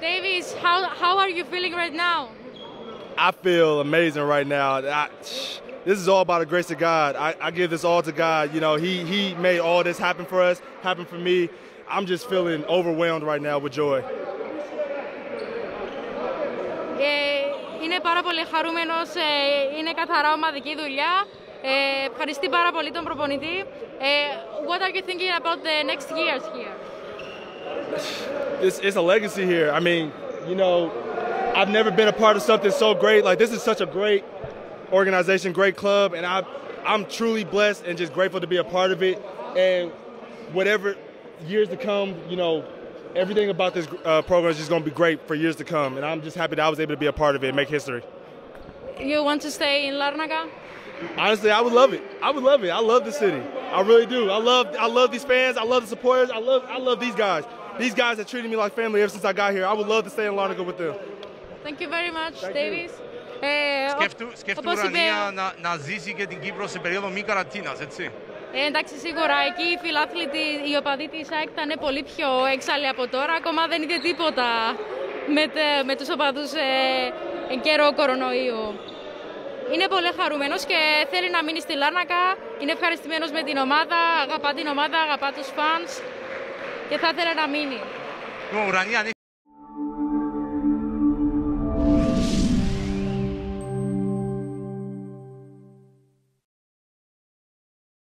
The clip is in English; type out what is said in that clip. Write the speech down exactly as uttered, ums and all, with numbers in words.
Davies, how, how are you feeling right now? I feel amazing right now. I, this is all by the grace of God. I, I give this all to God. You know, he, he made all this happen for us, happen for me. I'm just feeling overwhelmed right now with joy. Είναι πάρα πολύ χαρούμενος, είναι καθαρά ομαδική δουλειά. Ευχαριστεί πάρα πολύ τον προπονητή. What are you thinking about the next years here? It's, it's a legacy here. I mean, you know, I've never been a part of something so great. Like, this is such a great organization, great club, and I've, I'm truly blessed and just grateful to be a part of it. And whatever years to come, you know, everything about this uh, program is just going to be great for years to come, and I'm just happy that I was able to be a part of it and make history. You want to stay in Larnaca? Honestly, I would love it. I would love it. I love the city. I really do. I love I love these fans. I love the supporters. I love I love these guys. These guys have treated me like family ever since I got here. I would love to stay in Larnaca with them. Thank you very much, Thank Davies. Σκέφτου Ρανία να ζήσει και την Κύπρο σε περίοδο μη καραντίνας, έτσι. Ε, εντάξει, σίγουρα εκεί οι φιλάθλητοι, οι οπαδοί της ΑΕΚ ήταν πολύ πιο έξαλλοι από τώρα. Ακόμα δεν είδε τίποτα με, τε, με τους οπαδούς ε, εν καιρό κορονοϊού. Είναι πολύ χαρούμενος και θέλει να μείνει στη Λάρνακα. Είναι ευχαριστημένος με την ομάδα, αγαπά την ομάδα, αγαπά τους φανς και θα ήθελε να μείνει.